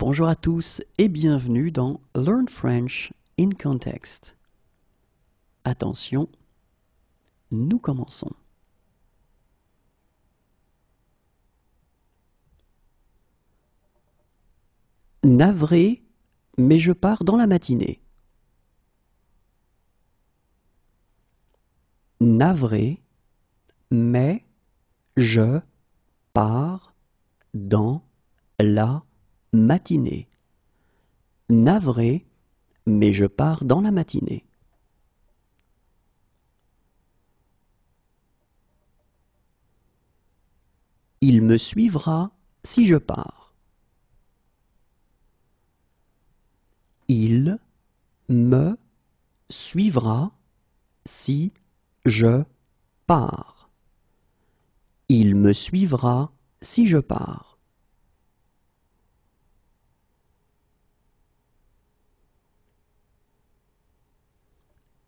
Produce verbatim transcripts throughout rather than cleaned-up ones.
Bonjour à tous et bienvenue dans Learn French in Context. Attention, nous commençons. Navré, mais je pars dans la matinée. Navré, mais je pars dans la matinée. Navré, mais je pars dans la matinée. Il me suivra si je pars. Il me suivra si je pars. Il me suivra si je pars.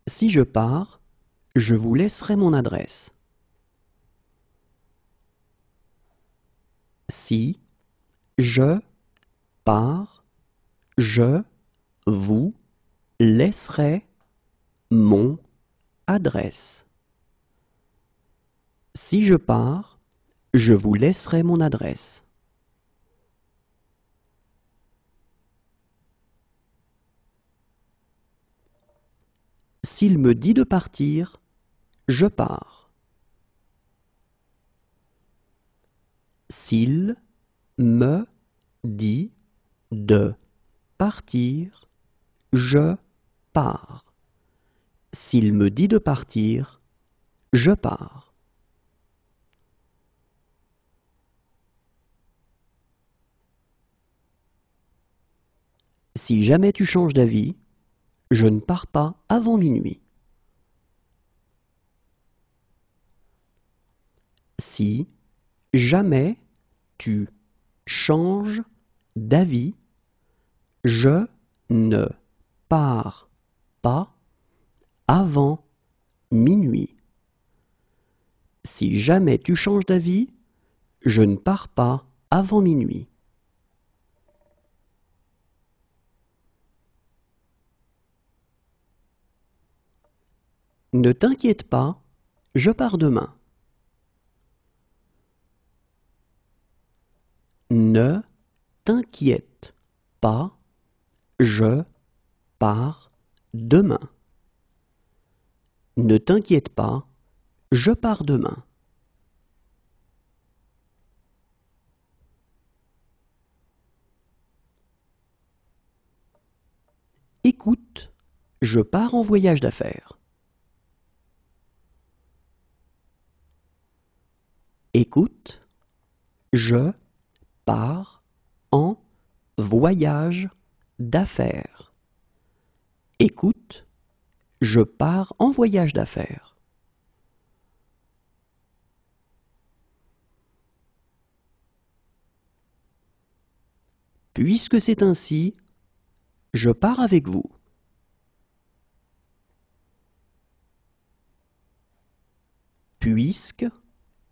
Si je pars, je vous laisserai mon adresse. Si je pars, je vous laisserai mon adresse. Si je pars, je vous laisserai mon adresse. S'il me dit de partir, je pars. S'il me dit de partir, je pars. S'il me dit de partir, je pars. Si jamais tu changes d'avis, je ne pars pas avant minuit. Si jamais tu changes d'avis, je ne pars pas avant minuit. Si jamais tu changes d'avis, je ne pars pas avant minuit. Ne t'inquiète pas, je pars demain. Ne t'inquiète pas, je pars demain. Ne t'inquiète pas, je pars demain. Écoute, je pars en voyage d'affaires. Écoute, je pars en voyage d'affaires. Écoute, je pars en voyage d'affaires. Puisque c'est ainsi, je pars avec vous. Puisque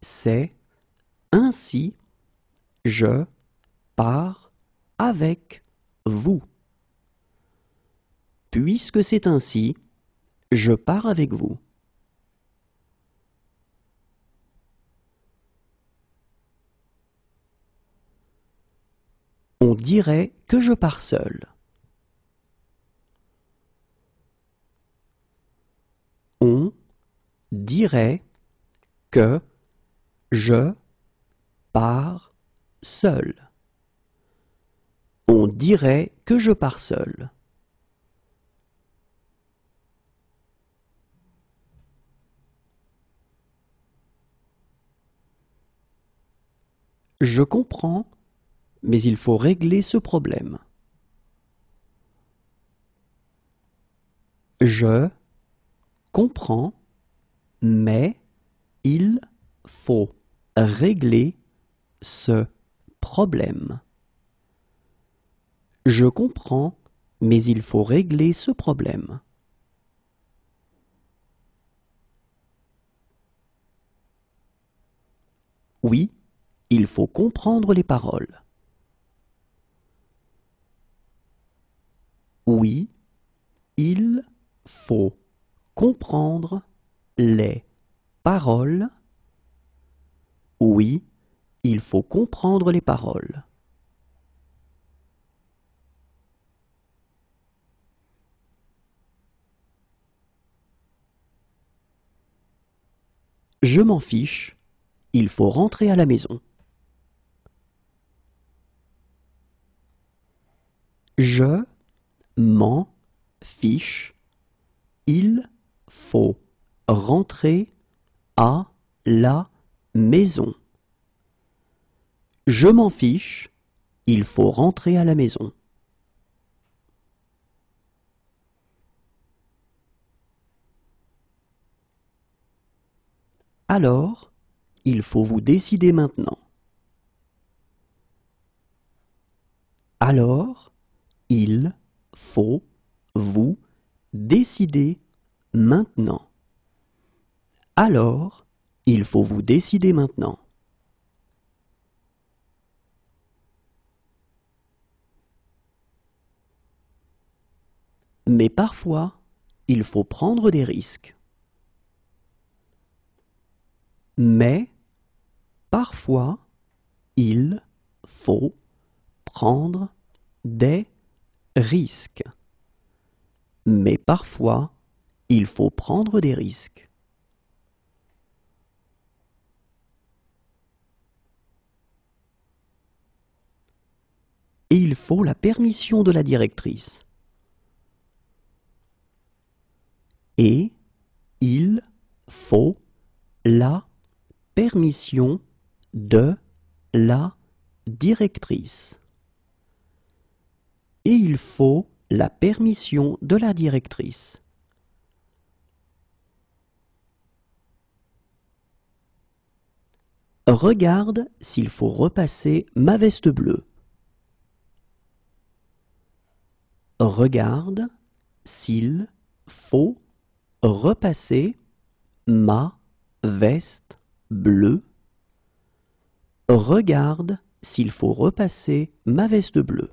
c'est ainsi, je pars avec vous. Puisque c'est ainsi, je pars avec vous. On dirait que je pars seul. On dirait que je pars seul. On dirait que je pars seul. Je comprends, mais il faut régler ce problème. Je comprends, mais il faut régler ce problème. Je comprends, mais il faut régler ce problème. Oui, il faut comprendre les paroles. Oui, il faut comprendre les paroles. Oui, il faut comprendre les paroles. Je m'en fiche, il faut rentrer à la maison. Je m'en fiche, il faut rentrer à la maison. Je m'en fiche, il faut rentrer à la maison. Alors, il faut vous décider maintenant. Alors, il faut vous décider maintenant. Alors, il faut vous décider maintenant. Mais parfois, il faut prendre des risques. Mais parfois, il faut prendre des risques. Mais parfois, il faut prendre des risques. Et il faut la permission de la directrice. Et il faut la permission de la directrice. Et il faut la permission de la directrice. Regarde s'il faut repasser ma veste bleue. Regarde s'il faut repasser ma veste bleue. Regarde s'il faut repasser ma veste bleue.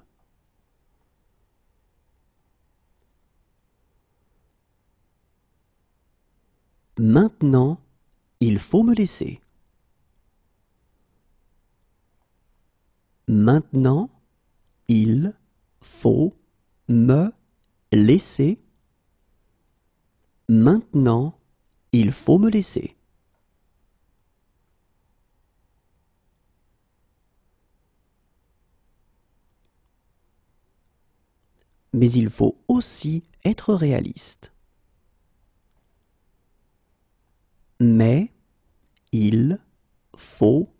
Maintenant, il faut me laisser. Maintenant, il faut me laisser. Maintenant, il faut me laisser. Mais il faut aussi être réaliste. Mais il faut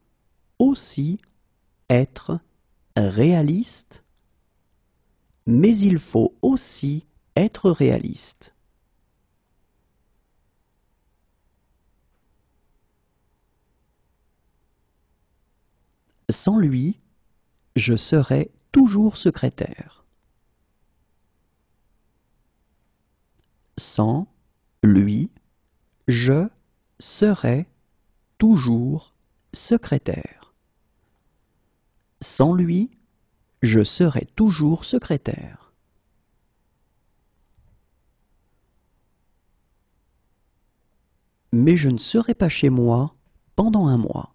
aussi être réaliste. Mais il faut aussi être réaliste. Sans lui, je serai toujours secrétaire. Sans lui, je serai toujours secrétaire. Sans lui, je serai toujours secrétaire. Mais je ne serai pas chez moi pendant un mois.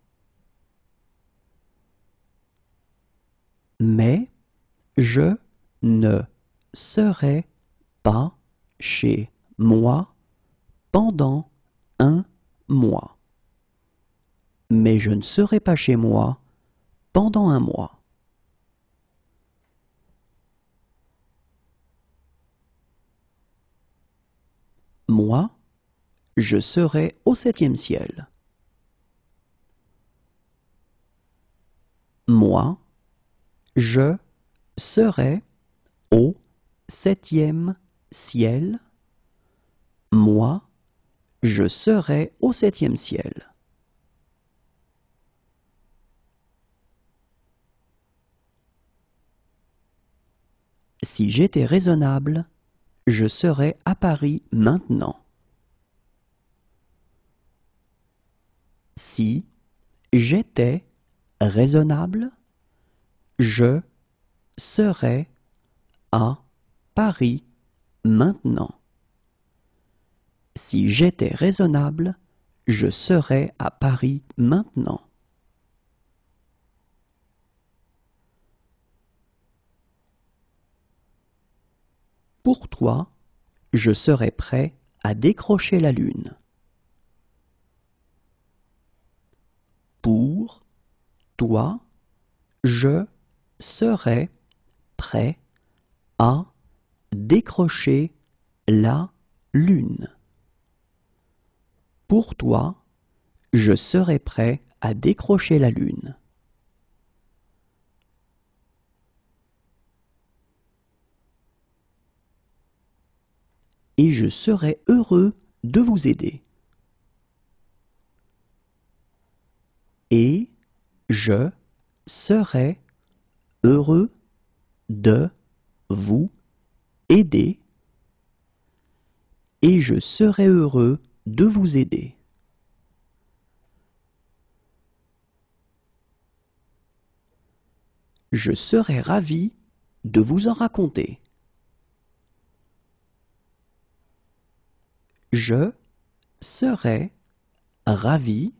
Mais je ne serai pas chez moi pendant un mois. Moi. Mais je ne serai pas chez moi pendant un mois. Moi, je serai au septième ciel. Moi, je serai au septième ciel. Moi, je serai au septième ciel. Si j'étais raisonnable, je serais à Paris maintenant. Si j'étais raisonnable, je serais à Paris maintenant. Si j'étais raisonnable, je serais à Paris maintenant. Pour toi, je serais prêt à décrocher la lune. Pour toi, je serais prêt à décrocher la lune. Pour toi, je serais prêt à décrocher la lune. Et je serais heureux de vous aider. Et je serais heureux de vous aider. Et je serais heureux de vous aider. Je serais ravi de vous en raconter. Je serais ravi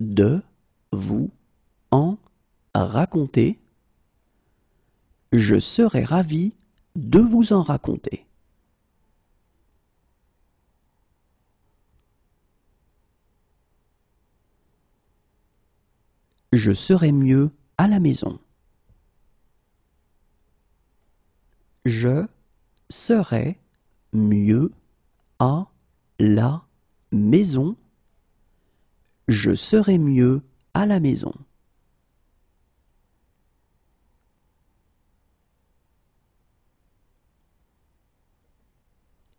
de vous en raconter. Je serais ravi de vous en raconter. Je serais mieux à la maison. Je serais mieux à la maison. Je serais mieux à la maison.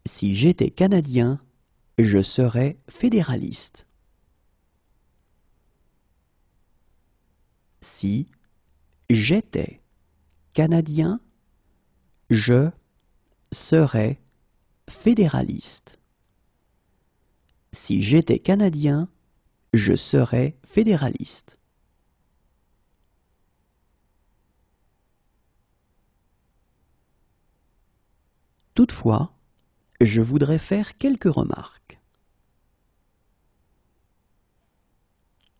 Si j'étais Canadien, je serais fédéraliste. Si j'étais Canadien, je serais fédéraliste. Si j'étais Canadien, je serais fédéraliste. Toutefois, je voudrais faire quelques remarques.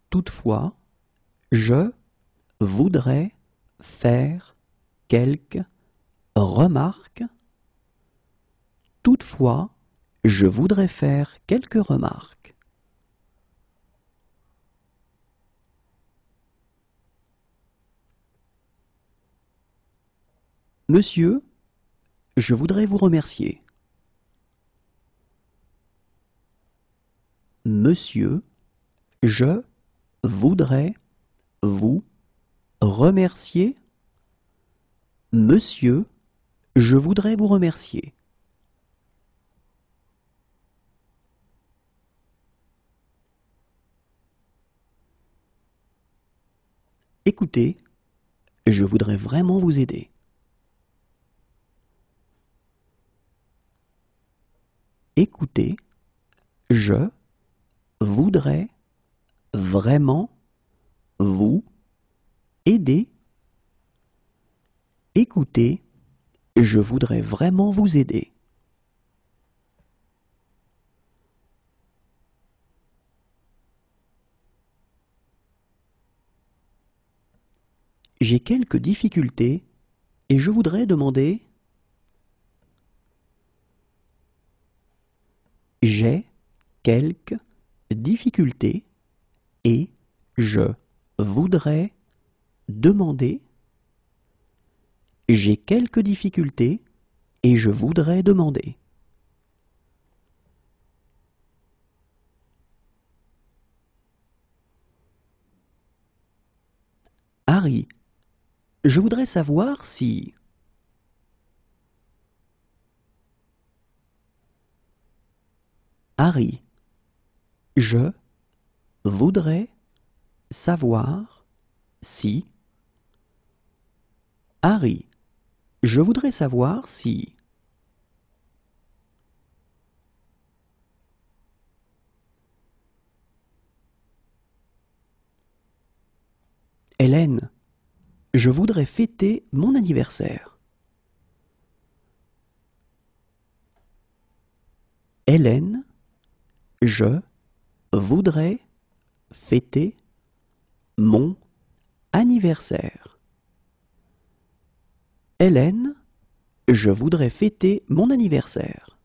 Toutefois, je voudrais faire quelques remarques. Toutefois, je voudrais faire quelques remarques. Monsieur, je voudrais vous remercier. Monsieur, je voudrais vous remercier. Monsieur, je voudrais vous remercier. Écoutez, je voudrais vraiment vous aider. Écoutez, je voudrais vraiment vous aider. Écoutez, je voudrais vraiment vous aider. J'ai quelques difficultés et je voudrais demander. J'ai quelques difficultés et je voudrais demander. J'ai quelques difficultés et je voudrais demander. Harry, je voudrais savoir si... Harry, je voudrais savoir si... Harry, je voudrais savoir si... Hélène, je voudrais fêter mon anniversaire. Hélène, je voudrais fêter mon anniversaire. Hélène, je voudrais fêter mon anniversaire.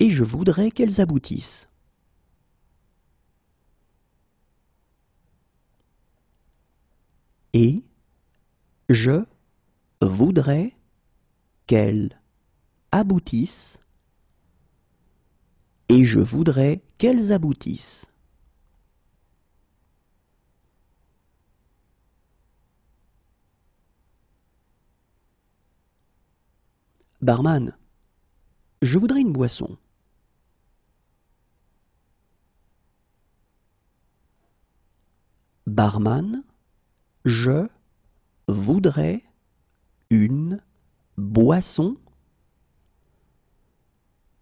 Et je voudrais qu'elles aboutissent. Et je voudrais qu'elles aboutissent. Et je voudrais qu'elles aboutissent. Barman, je voudrais une boisson. Barman, je voudrais une boisson.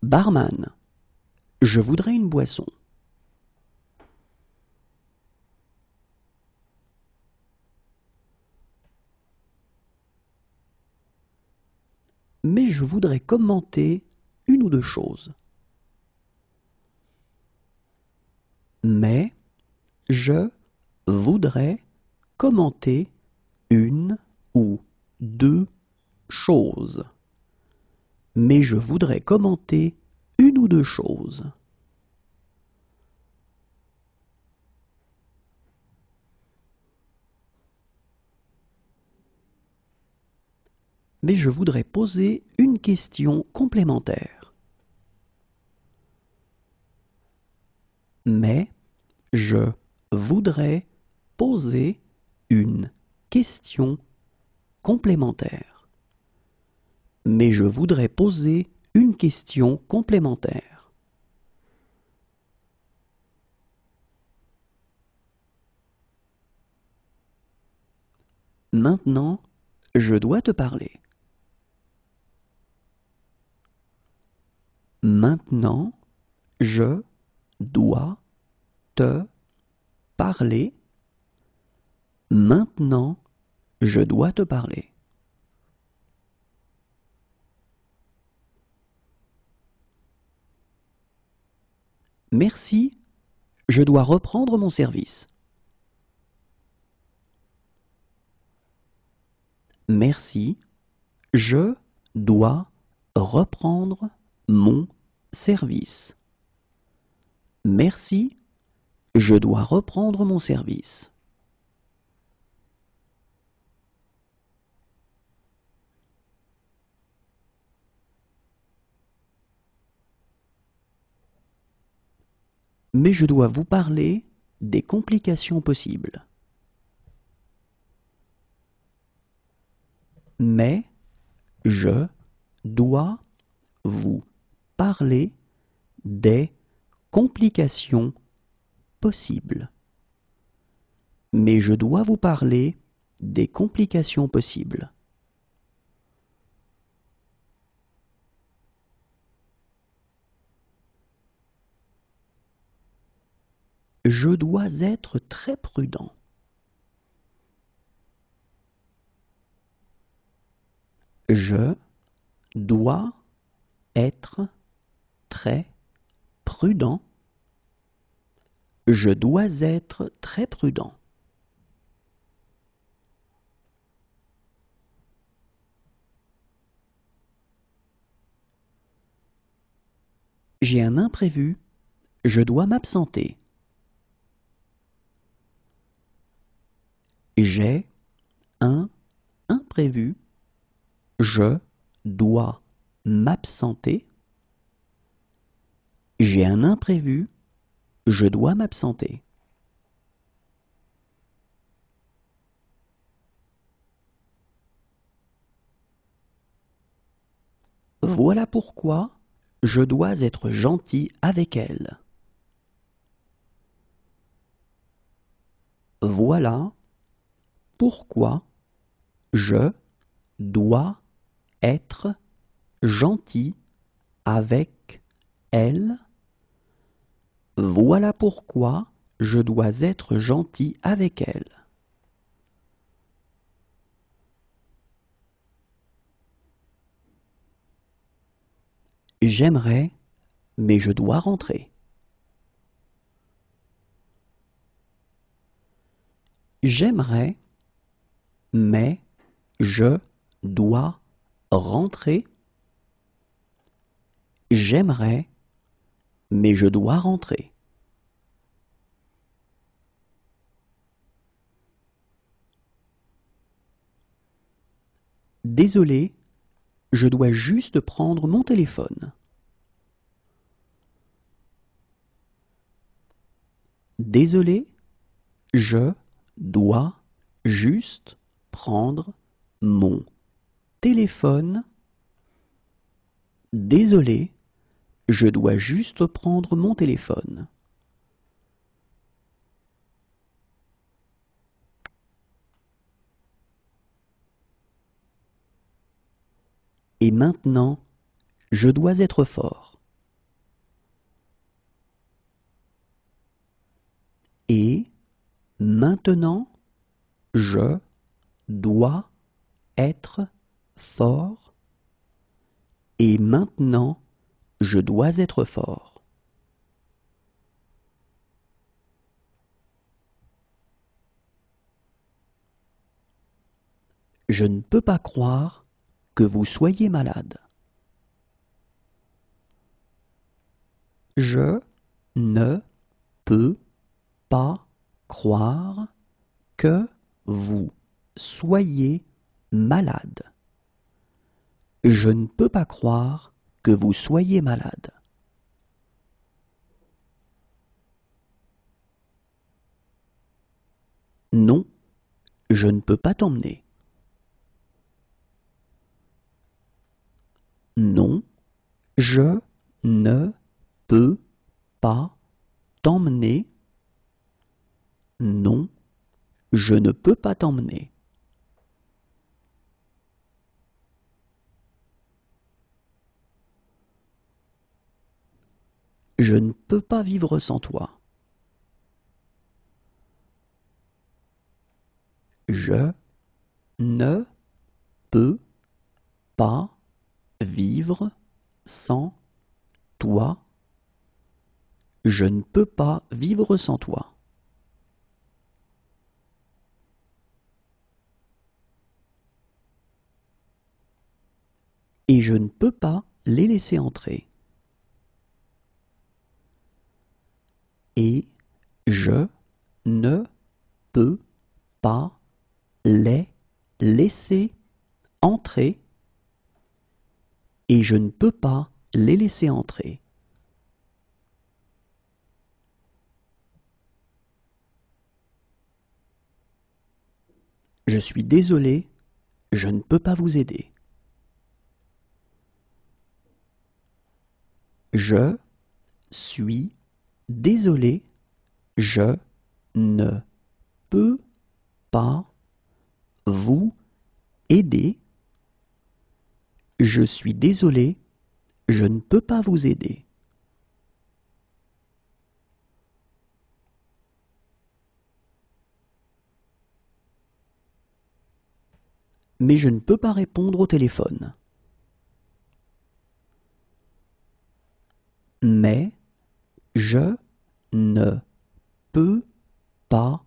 Barman, je voudrais une boisson. Mais je voudrais commenter une ou deux choses. Mais je voudrais commenter une ou deux choses. Mais je voudrais commenter une ou deux choses. Mais je voudrais poser une question complémentaire. Mais je voudrais poser une question complémentaire. Mais je voudrais poser une question complémentaire. Maintenant, je dois te parler. Maintenant, je dois te parler. Maintenant, je dois te parler. Merci, je dois reprendre mon service. Merci, je dois reprendre mon service. Merci, je dois reprendre mon service. Mais je dois vous parler des complications possibles. Mais je dois vous parler des complications possibles. Mais je dois vous parler des complications possibles. Je dois être très prudent. Je dois être très prudent. Je dois être très prudent. J'ai un imprévu. Je dois m'absenter. J'ai un imprévu. Je dois m'absenter. J'ai un imprévu. Je dois m'absenter. Voilà pourquoi je dois être gentil avec elle. Voilà pourquoi je dois être gentil avec elle. Voilà pourquoi je dois être gentil avec elle. J'aimerais, mais je dois rentrer. J'aimerais, mais je dois rentrer. J'aimerais, mais je dois rentrer. Désolé, je dois juste prendre mon téléphone. Désolé, je dois juste prendre mon téléphone. Désolé, je dois juste prendre mon téléphone. Et maintenant, je dois être fort. Et maintenant, je dois être fort. Et maintenant, je dois être fort. Je ne peux pas croire que vous soyez malade. Je ne peux pas croire que vous soyez malade. Je ne peux pas croire que vous soyez malade. Non, je ne peux pas t'emmener. Non, je ne peux pas t'emmener. Non, je ne peux pas t'emmener. Je ne peux pas vivre sans toi. Je ne peux pas vivre sans toi. Je ne peux pas vivre sans toi. Et je ne peux pas les laisser entrer. Et je ne peux pas les laisser entrer. Et je ne peux pas les laisser entrer. Je suis désolé, je ne peux pas vous aider. Je suis désolé, je ne peux pas vous aider. Je suis désolé, je ne peux pas vous aider. Mais je ne peux pas répondre au téléphone. Mais je ne peux pas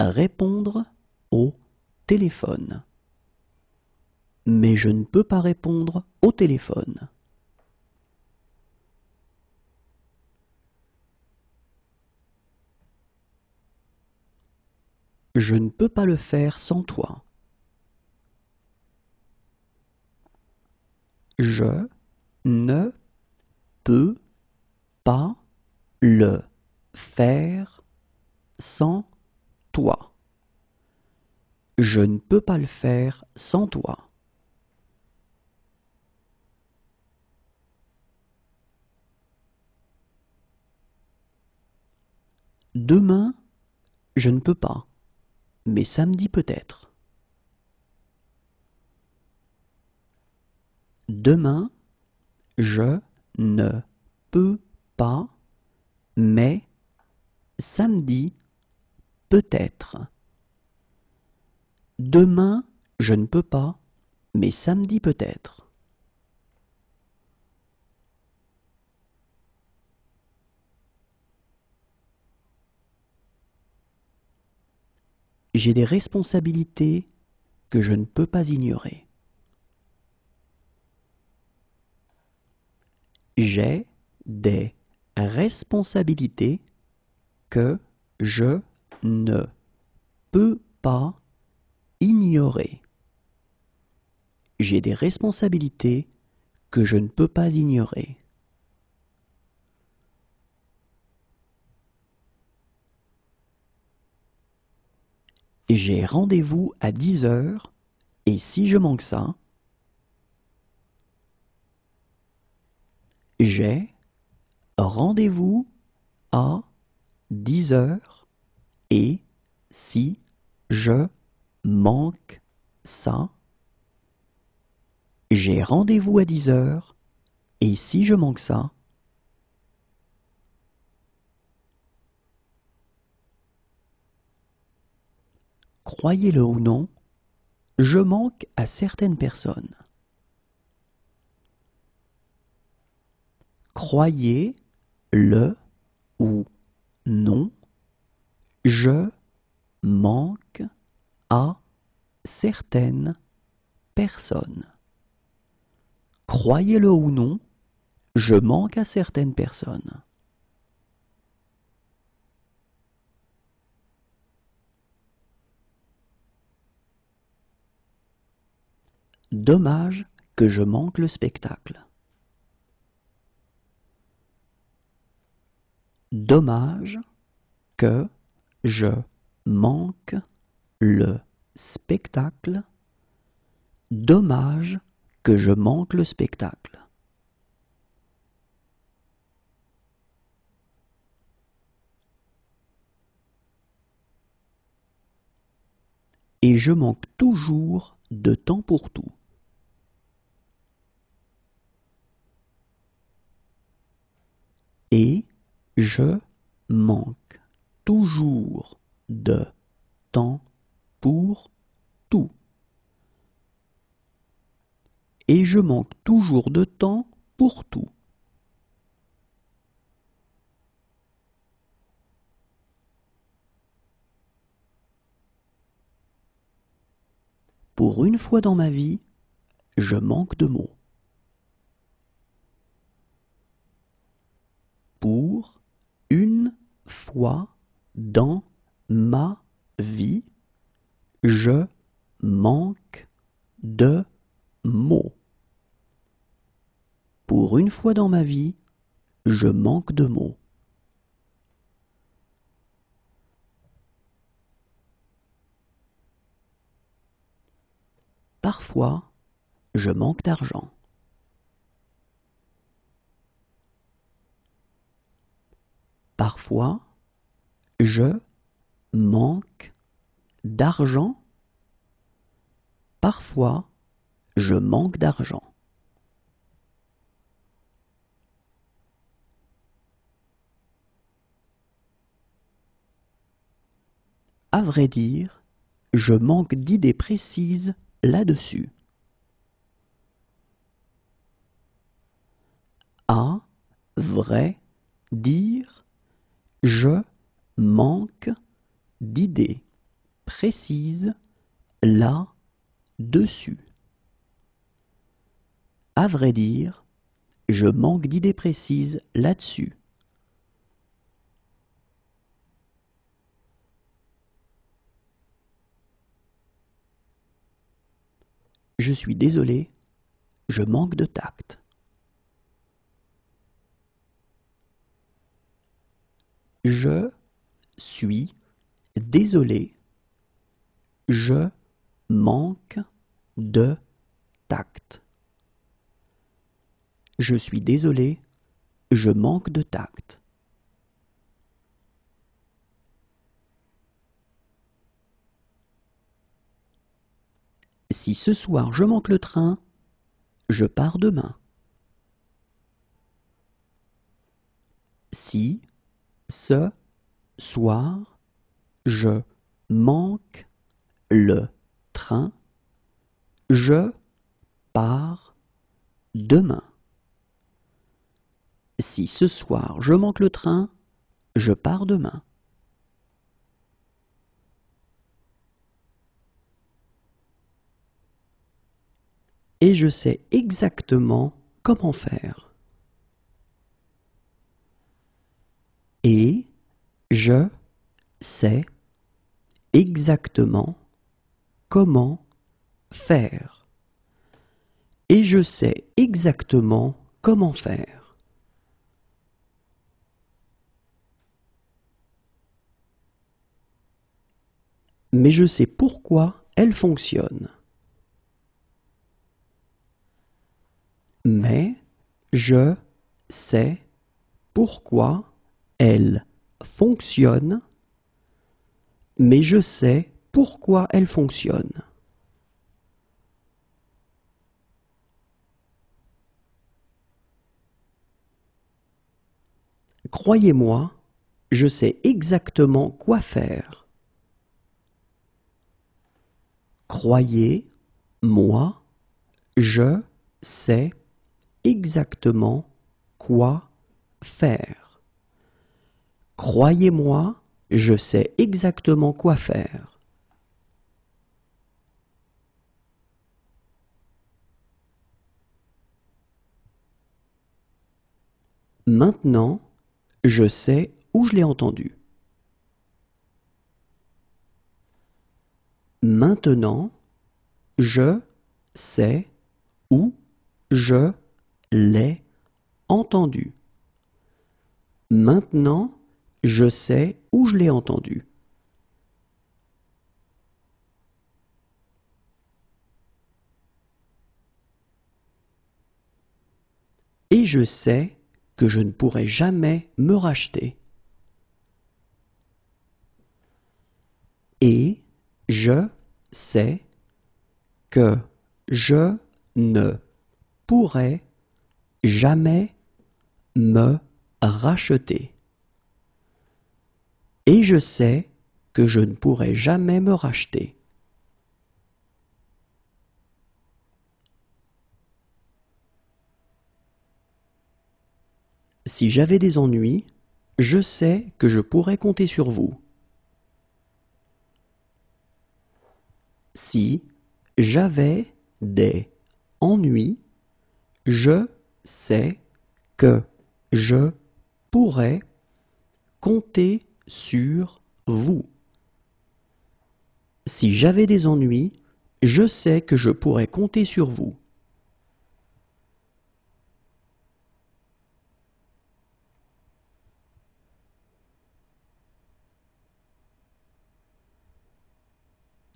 répondre au téléphone. Mais je ne peux pas répondre au téléphone. Je ne peux pas le faire sans toi. Je ne peux pas le faire sans toi. Je ne peux pas le faire sans toi. Demain, je ne peux pas, mais samedi peut-être. Demain, je ne peux pas, mais samedi peut-être. Demain, je ne peux pas, mais samedi peut-être. J'ai des responsabilités que je ne peux pas ignorer. J'ai des responsabilités que je ne peux pas ignorer. J'ai des responsabilités que je ne peux pas ignorer. J'ai rendez-vous à dix heures et si je manque ça, j'ai rendez-vous à dix heures et si je manque ça, j'ai rendez-vous à dix heures et si je manque ça, croyez-le ou non, je manque à certaines personnes. Croyez-le ou non, je manque à certaines personnes. Croyez-le ou non, je manque à certaines personnes. Dommage que je manque le spectacle. Dommage que je manque le spectacle. Dommage que je manque le spectacle. Et je manque toujours de temps pour tout. Et je manque toujours de temps pour tout. Et je manque toujours de temps pour tout. Pour une fois dans ma vie, je manque de mots. Pour une fois dans ma vie, je manque de mots. Pour une fois dans ma vie, je manque de mots. Parfois, je manque d'argent. Parfois, je manque d'argent. Parfois, je manque d'argent. À vrai dire, je manque d'idées précises là-dessus. À vrai dire, je manque d'idées précises là-dessus. À vrai dire, je manque d'idées précises là-dessus. Je suis désolé, je manque de tact. Je suis désolé, je manque de tact. Je suis désolé, je manque de tact. Si ce soir je manque le train, je pars demain. Si ce soir je manque le train, je pars demain. Si ce soir je manque le train, je pars demain. et je sais exactement comment faire. Et je sais exactement comment faire. Et je sais exactement comment faire. Mais je sais pourquoi elle fonctionne. Mais je sais pourquoi elle fonctionne, mais je sais pourquoi elle fonctionne. Croyez-moi, je sais exactement quoi faire. Croyez-moi, je sais exactement quoi faire. Croyez-moi, je sais exactement quoi faire. Maintenant, je sais où je l'ai entendu. Maintenant, je sais où je l'ai entendu. Maintenant, je sais où je l'ai entendu. Et je sais que je ne pourrai jamais me racheter. Et je sais que je ne pourrai jamais me racheter. Et je sais que je ne pourrai jamais me racheter. Si j'avais des ennuis, je sais que je pourrais compter sur vous. Si j'avais des ennuis, je sais que je pourrais compter sur vous. Si j'avais des ennuis, je sais que je pourrais compter sur vous.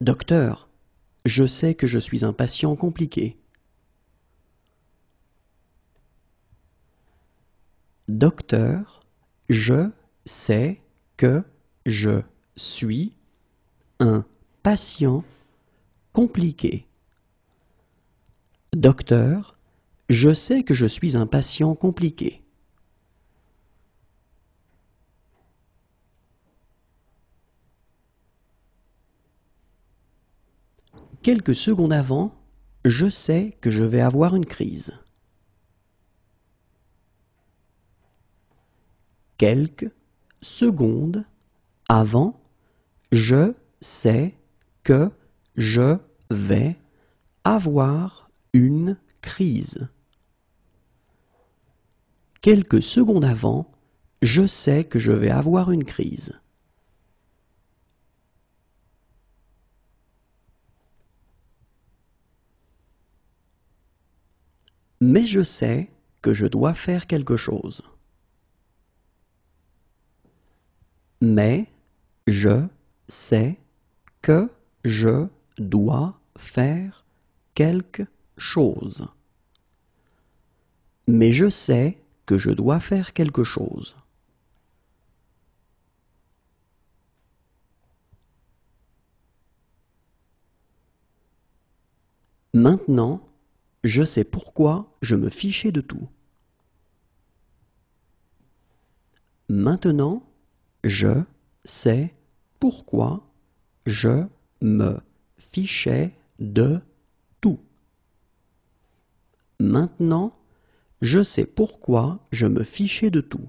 Docteur, je sais que je suis un patient compliqué. Docteur, je sais que je suis un patient compliqué. Docteur, je sais que je suis un patient compliqué. Quelques secondes avant, je sais que je vais avoir une crise. Quelques secondes avant, je sais que je vais avoir une crise. Quelques secondes avant, je sais que je vais avoir une crise. Mais je sais que je dois faire quelque chose. Mais je sais que je dois faire quelque chose. Mais je sais que je dois faire quelque chose. Maintenant, je sais pourquoi je me fichais de tout. Maintenant, je sais pourquoi je me fichais de tout. Maintenant, je sais pourquoi je me fichais de tout.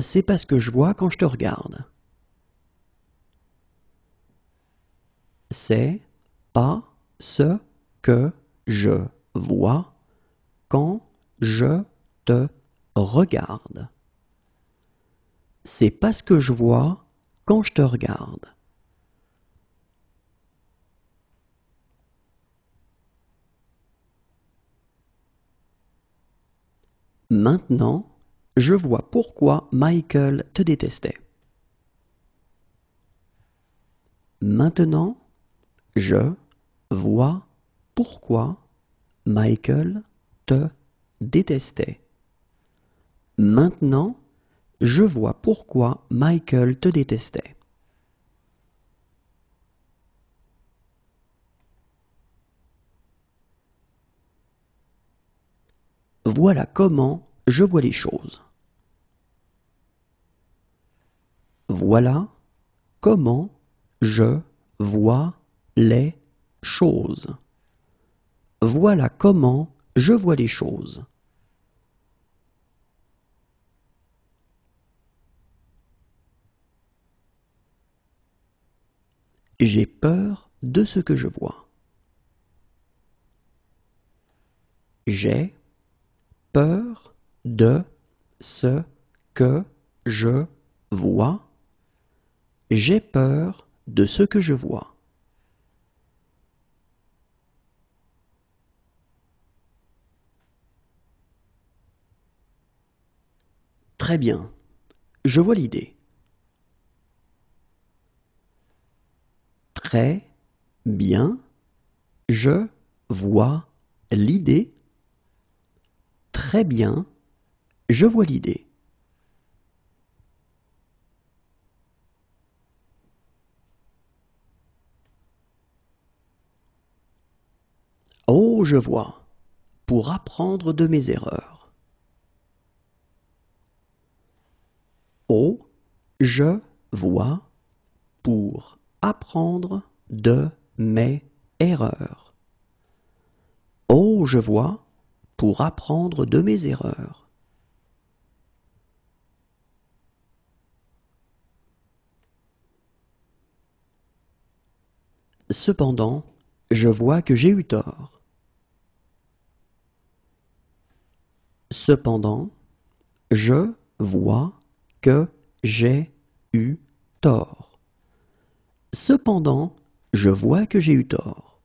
c'est parce que je vois quand je te regarde. C'est pas ce que je vois quand je te regarde. C'est pas ce que je vois quand je te regarde. Maintenant, je vois pourquoi Michael te détestait. Maintenant, je vois pourquoi Michael te détestait. Maintenant, je vois pourquoi Michael te détestait. Voilà comment je vois les choses. Voilà comment je vois les choses. Voilà comment je vois les choses. J'ai peur de ce que je vois. J'ai peur de ce que je vois. J'ai peur de ce que je vois. Très bien, je vois l'idée. Très bien, je vois l'idée. Très bien, je vois l'idée. Oh, je vois, pour apprendre de mes erreurs. Oh, je vois, pour apprendre de mes erreurs. Oh, je vois, pour apprendre de mes erreurs. Cependant, je vois que j'ai eu tort. Cependant, je vois que j'ai eu tort. Cependant, je vois que j'ai eu tort.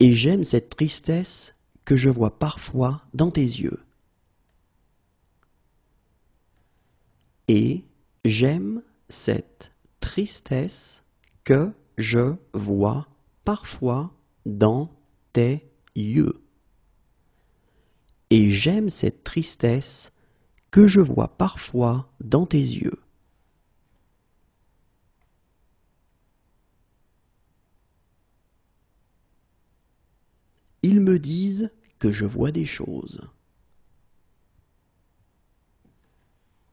Et j'aime cette tristesse que je vois parfois dans tes yeux. Et j'aime cette tristesse que je vois parfois dans tes yeux. Et j'aime cette tristesse que je vois parfois dans tes yeux. Ils me disent que je vois des choses.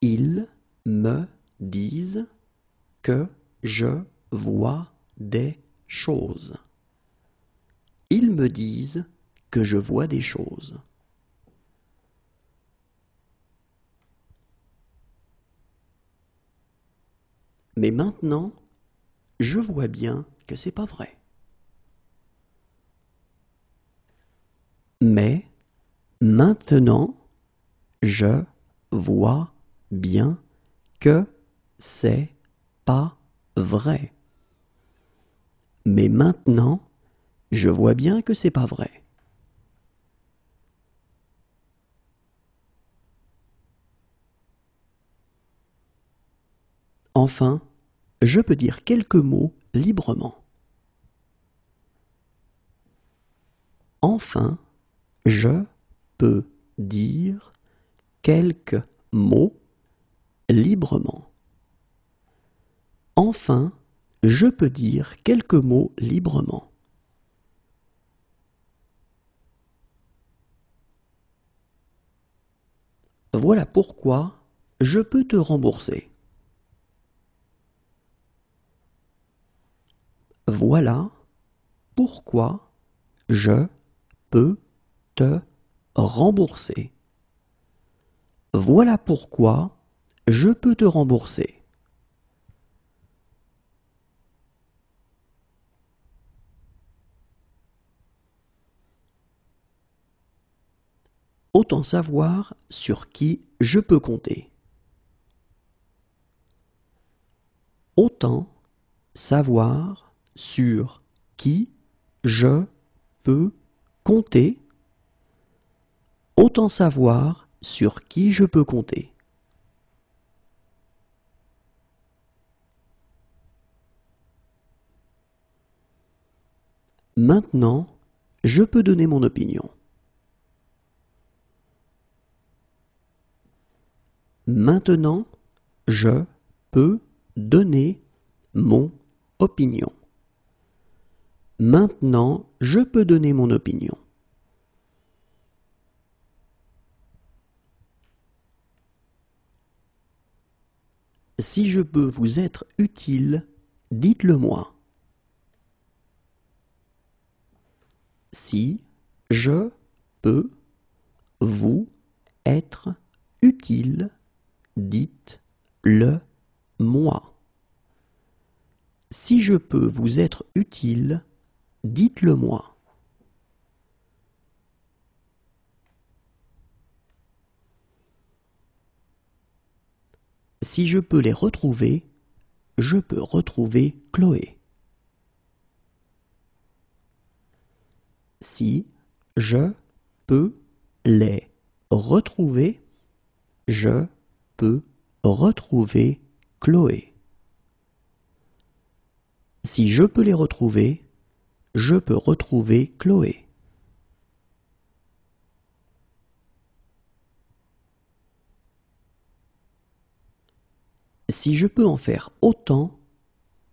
Ils me disent que je vois des choses. Ils me disent que je vois des choses. Mais maintenant, je vois bien que c'est pas vrai. Mais maintenant, je vois bien que c'est pas vrai. Mais maintenant, je vois bien que c'est pas vrai. Enfin, je peux dire quelques mots librement. Enfin, je peux dire quelques mots librement. Enfin, je peux dire quelques mots librement. Voilà pourquoi je peux te rembourser. Voilà pourquoi je peut te rembourser. Voilà pourquoi je peux te rembourser. Autant savoir sur qui je peux compter. Autant savoir sur qui je peux compter. Autant savoir sur qui je peux compter. Maintenant, je peux donner mon opinion. Maintenant, je peux donner mon opinion. Maintenant, je peux donner mon opinion. Si je peux vous être utile, dites-le-moi. Si je peux vous être utile, dites-le-moi. Si je peux vous être utile, dites-le-moi. Si je peux les retrouver, je peux retrouver Chloé. Si je peux les retrouver, je peux retrouver Chloé. Si je peux les retrouver, je peux retrouver Chloé. Si je peux en faire autant,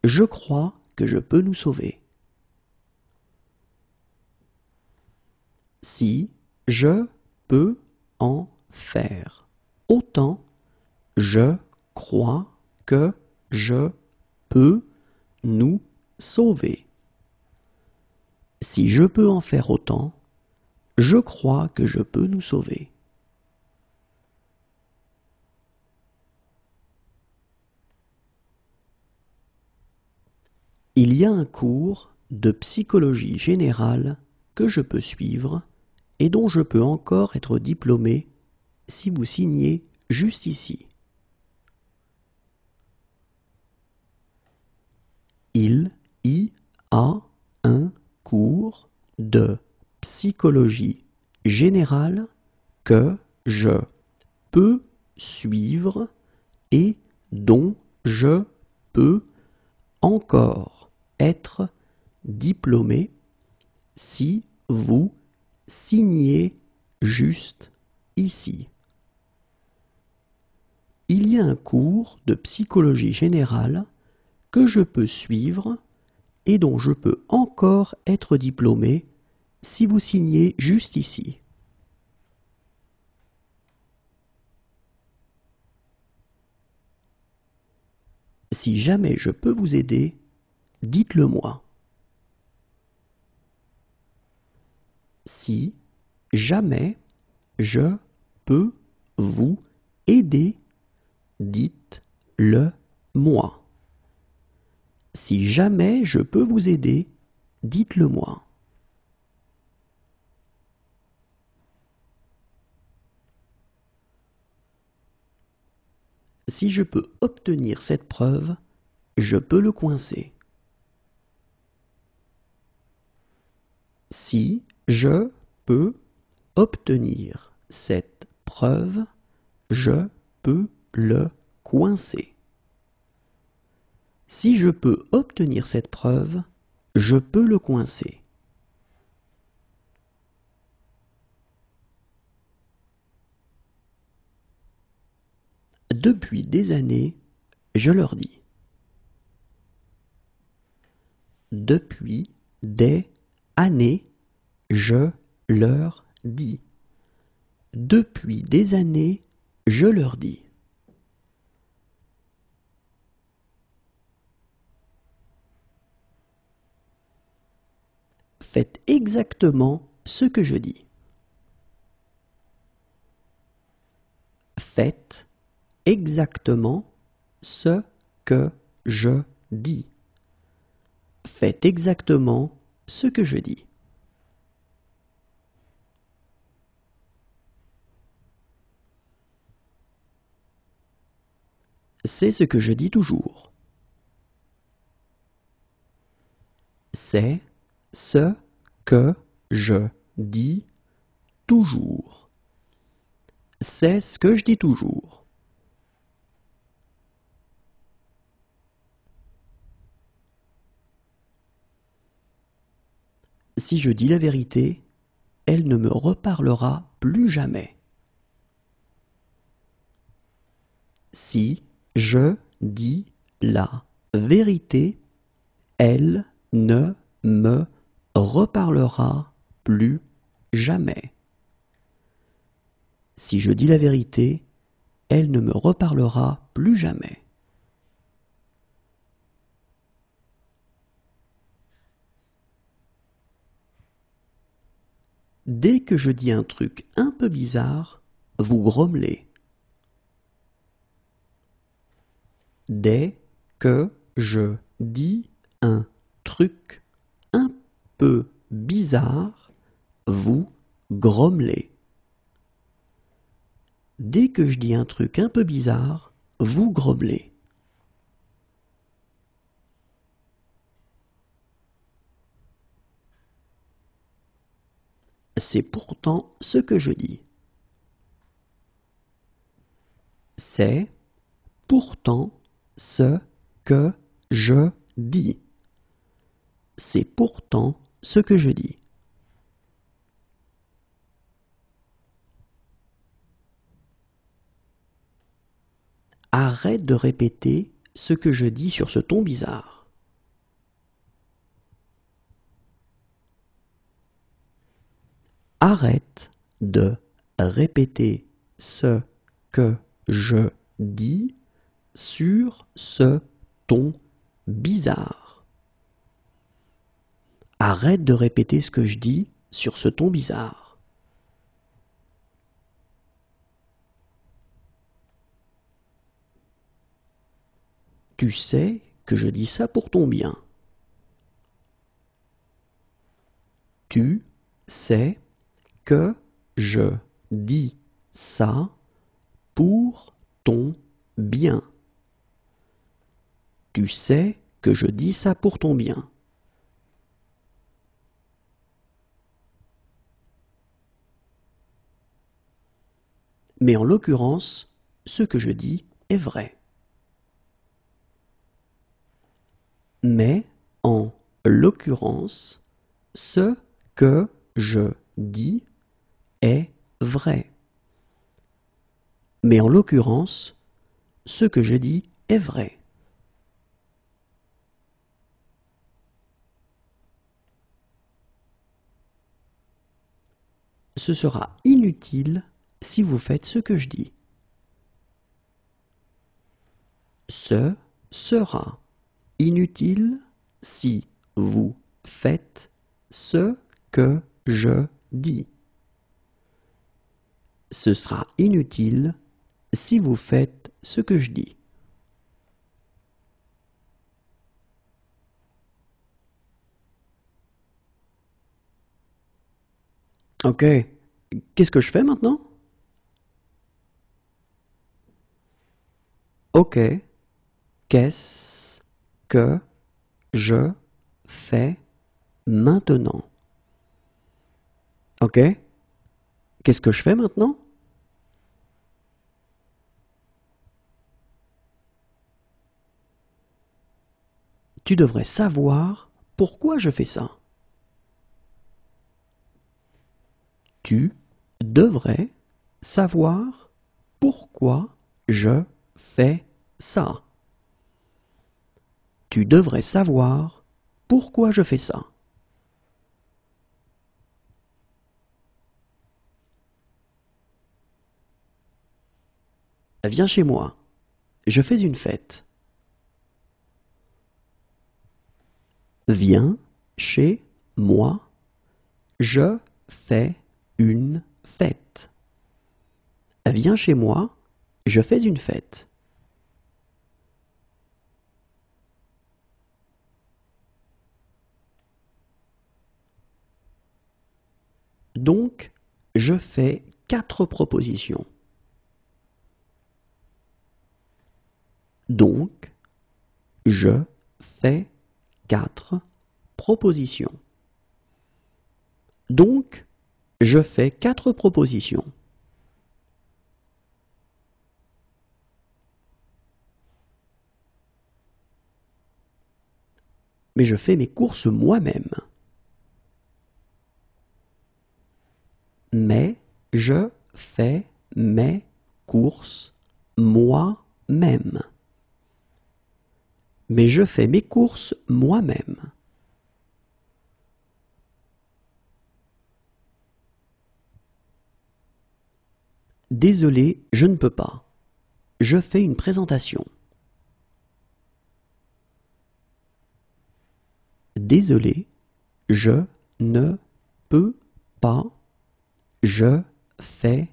je crois que je peux nous sauver. Si je peux en faire autant, je crois que je peux nous sauver. Si je peux en faire autant, je crois que je peux nous sauver. Il y a un cours de psychologie générale que je peux suivre et dont je peux encore être diplômé si vous signez juste ici. Il y a un cours de psychologie générale que je peux suivre et dont je peux encore être diplômé si vous signez juste ici. Il y a un cours de psychologie générale que je peux suivre et dont je peux encore être diplômé si vous signez juste ici. Si jamais je peux vous aider, dites-le-moi. Si jamais je peux vous aider, dites-le-moi. Si jamais je peux vous aider, dites-le-moi. Si je peux obtenir cette preuve, je peux le coincer. Si je peux obtenir cette preuve, je peux le coincer. Si je peux obtenir cette preuve, je peux le coincer. Depuis des années, je leur dis. Depuis des années, je leur dis. Depuis des années, je leur dis. Faites exactement ce que je dis. Faites exactement ce que je dis. Faites exactement ce que je dis. C'est ce que je dis toujours. C'est ce que je dis toujours. C'est ce que je dis toujours. Si je dis la vérité, elle ne me reparlera plus jamais. Si je dis la vérité, elle ne me reparlera plus jamais. Si je dis la vérité, elle ne me reparlera plus jamais. Dès que je dis un truc un peu bizarre, vous grommelez. Dès que je dis un truc un peu bizarre, vous grommelez. Dès que je dis un truc un peu bizarre, vous grommelez. C'est pourtant ce que je dis. C'est pourtant ce que je dis. C'est pourtant ce que je dis. Arrête de répéter ce que je dis sur ce ton bizarre. Arrête de répéter ce que je dis sur ce ton bizarre. Arrête de répéter ce que je dis sur ce ton bizarre. Tu sais que je dis ça pour ton bien. Tu sais que je dis ça pour ton bien. Tu sais que je dis ça pour ton bien. Mais en l'occurrence, ce que je dis est vrai. Mais, en l'occurrence, ce que je dis est vrai. Mais en l'occurrence, ce que je dis est vrai. Ce sera inutile si vous faites ce que je dis. Ce sera inutile si vous faites ce que je dis. Ce sera inutile si vous faites ce que je dis. Ok, qu'est-ce que je fais maintenant? Ok, qu'est-ce que je fais maintenant? Ok? Qu'est-ce que je fais maintenant? Tu devrais savoir pourquoi je fais ça. Tu devrais savoir pourquoi je fais ça. Tu devrais savoir pourquoi je fais ça. Viens chez moi, je fais une fête. Viens chez moi, je c'est une fête. Viens chez moi, je fais une fête. Donc, je fais quatre propositions. Donc, je fais quatre propositions. Donc, je fais quatre propositions. Mais je fais mes courses moi-même. Mais je fais mes courses moi-même. Mais je fais mes courses moi-même. Désolé, je ne peux pas. Je fais une présentation. Désolé, je ne peux pas. Je fais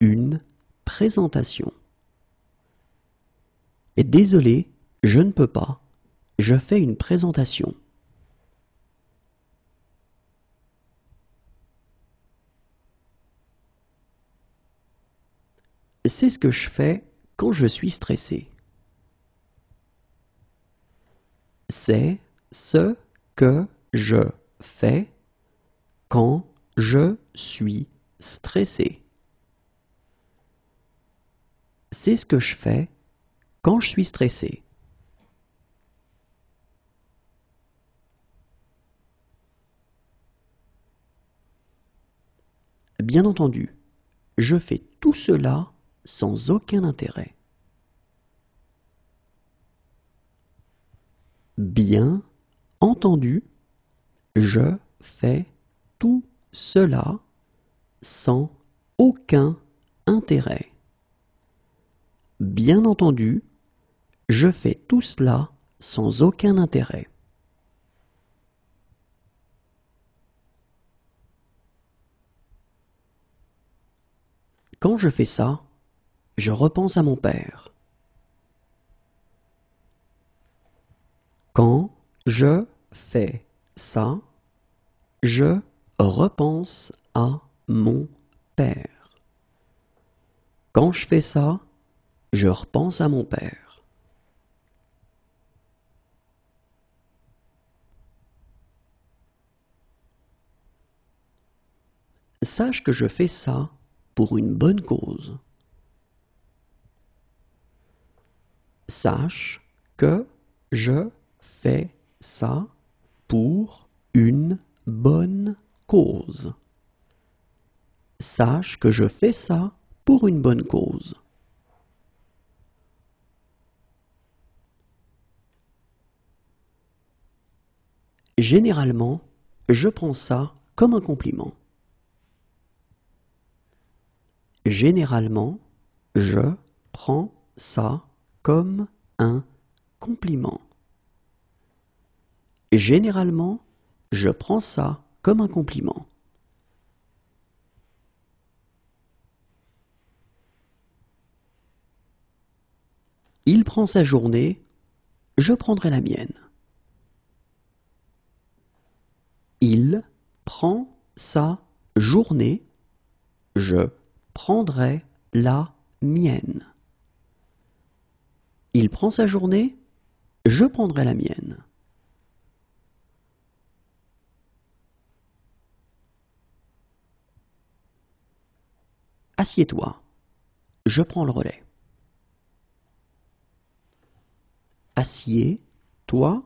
une présentation. Et désolé, je ne peux pas. Je fais une présentation. C'est ce que je fais quand je suis stressé. C'est ce que je fais quand je suis stressé. C'est ce que je fais quand je suis stressé. Bien entendu, je fais tout cela sans aucun intérêt. Bien entendu, je fais tout cela sans aucun intérêt. Bien entendu, je fais tout cela sans aucun intérêt. Quand je fais ça, je repense à mon père. Quand je fais ça, je repense à mon père. Quand je fais ça, je repense à mon père. Sache que je fais ça pour une bonne cause. Sache que je fais ça pour une bonne cause. Sache que je fais ça pour une bonne cause. Généralement, je prends ça comme un compliment. Généralement, je prends ça comme un compliment. Généralement, je prends ça comme un compliment. Il prend sa journée, je prendrai la mienne. Il prend sa journée, je prendrai la mienne. Il prend sa journée, je prendrai la mienne. Assieds-toi, je prends le relais. Assieds-toi,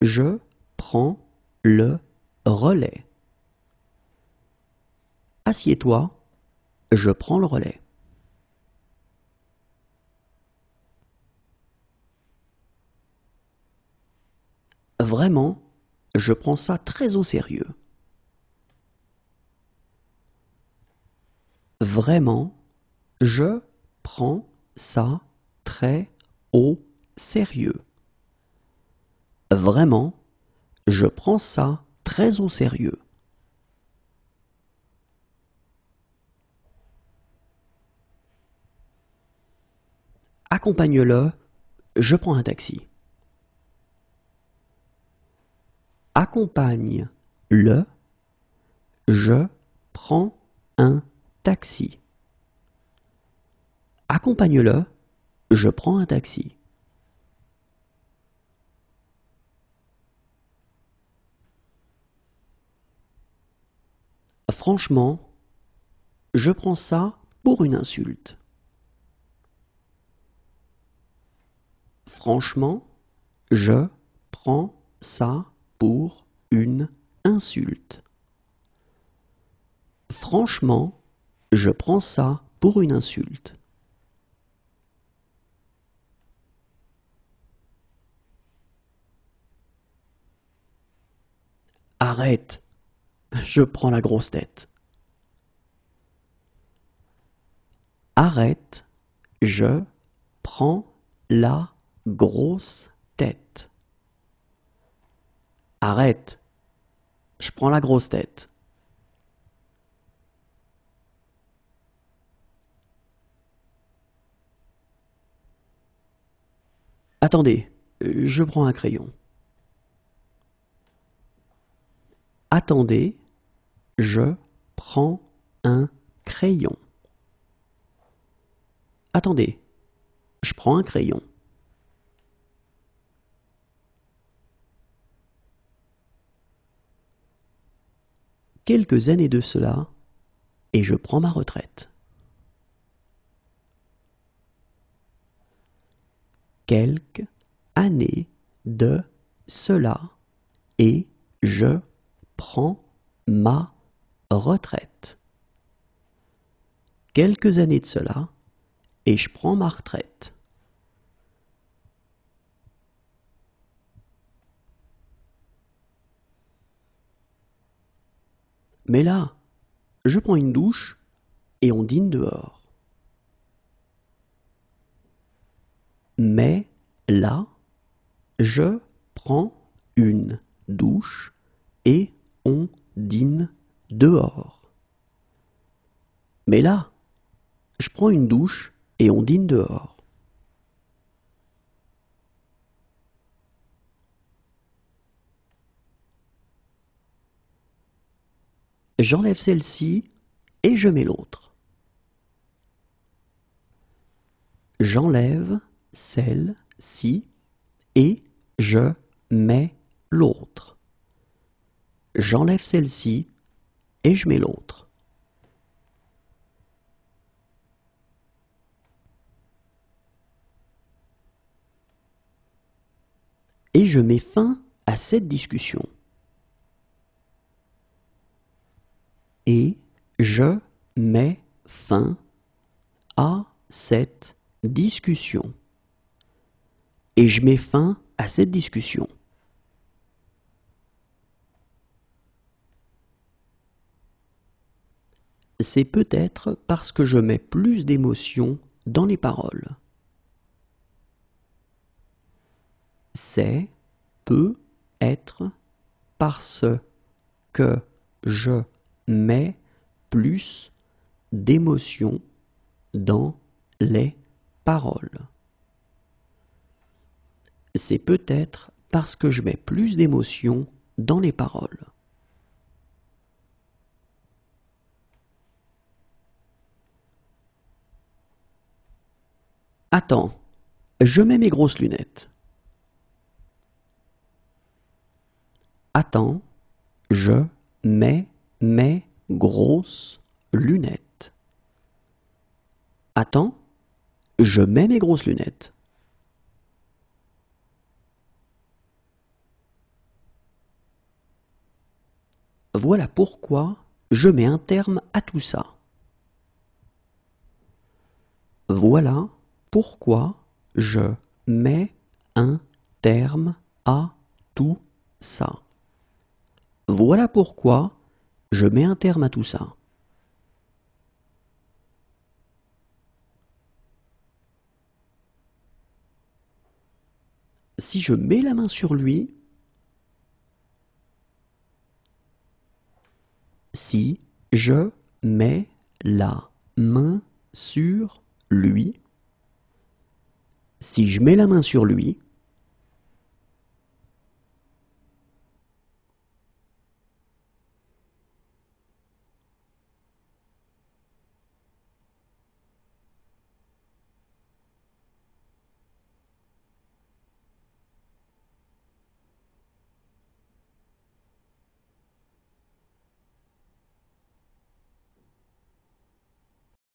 je prends le relais. Assieds-toi, je prends le relais. Vraiment, je prends ça très au sérieux. Vraiment, je prends ça très au sérieux. Vraiment, je prends ça très au sérieux. Accompagne-le, je prends un taxi. Accompagne-le, je prends un taxi. Accompagne-le, je prends un taxi. Franchement, je prends ça pour une insulte. Franchement, je prends ça pour une insulte. Franchement, je prends ça pour une insulte. Arrête, je prends la grosse tête. Arrête, je prends la grosse tête. Arrête, je prends la grosse tête. Attendez, je prends un crayon. Attendez, je prends un crayon. Attendez, je prends un crayon. Quelques années de cela, et je prends ma retraite. Quelques années de cela, et je prends ma retraite. Quelques années de cela, et je prends ma retraite. Mais là, je prends une douche et on dîne dehors. Mais là, je prends une douche et on dîne dehors. Mais là, je prends une douche et on dîne dehors. J'enlève celle-ci et je mets l'autre. J'enlève celle-ci et je mets l'autre. J'enlève celle-ci et je mets l'autre. Et je mets fin à cette discussion. Et je mets fin à cette discussion. Et je mets fin à cette discussion. C'est peut-être parce que je mets plus d'émotion dans les paroles. C'est peut-être parce que je mais plus d'émotion dans les paroles. C'est peut-être parce que je mets plus d'émotion dans les paroles. Attends, je mets mes grosses lunettes. Attends, je mets mes grosses lunettes. Attends, je mets mes grosses lunettes. Voilà pourquoi je mets un terme à tout ça. Voilà pourquoi je mets un terme à tout ça. Voilà pourquoi je mets un terme à tout ça. Si je mets la main sur lui, si je mets la main sur lui, Si je mets la main sur lui,